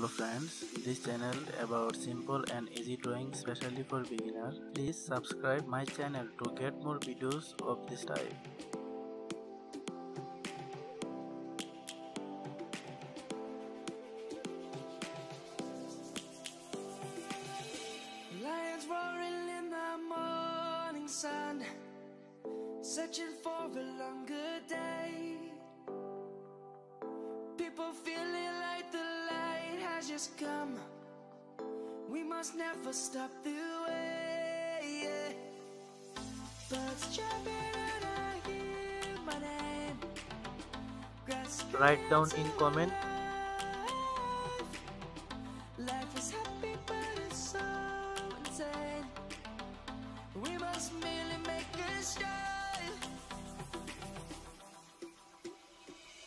Hello friends, this channel about simple and easy drawing specially for beginner. Please subscribe my channel to get more videos of this type. Lions roaring in the morning sun, searching for a longer day. People feeling like the light has just come. We must never stop the way. Yeah. Birds jumping and I hear my name. Write down in comment. Life is happy but it's so insane. We must merely make a start.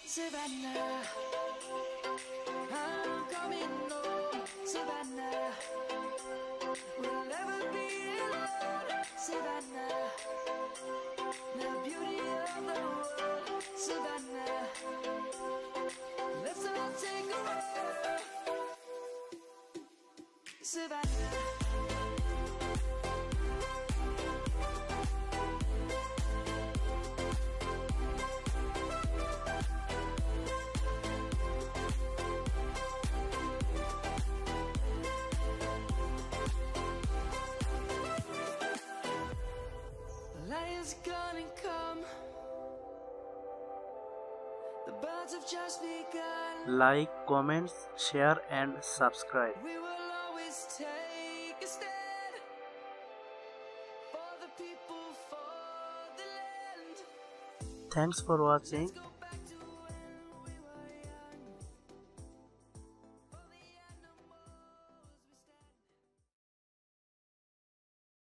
Savannah, I'm coming home. Savannah, we'll never be alone. Savannah, the beauty of the world. Savannah, let's all take a ride. Savannah. It's gonna come. The birds have just begun. Like, comments, share and subscribe. We will always take a stand for the people, for the land. Thanks for watching.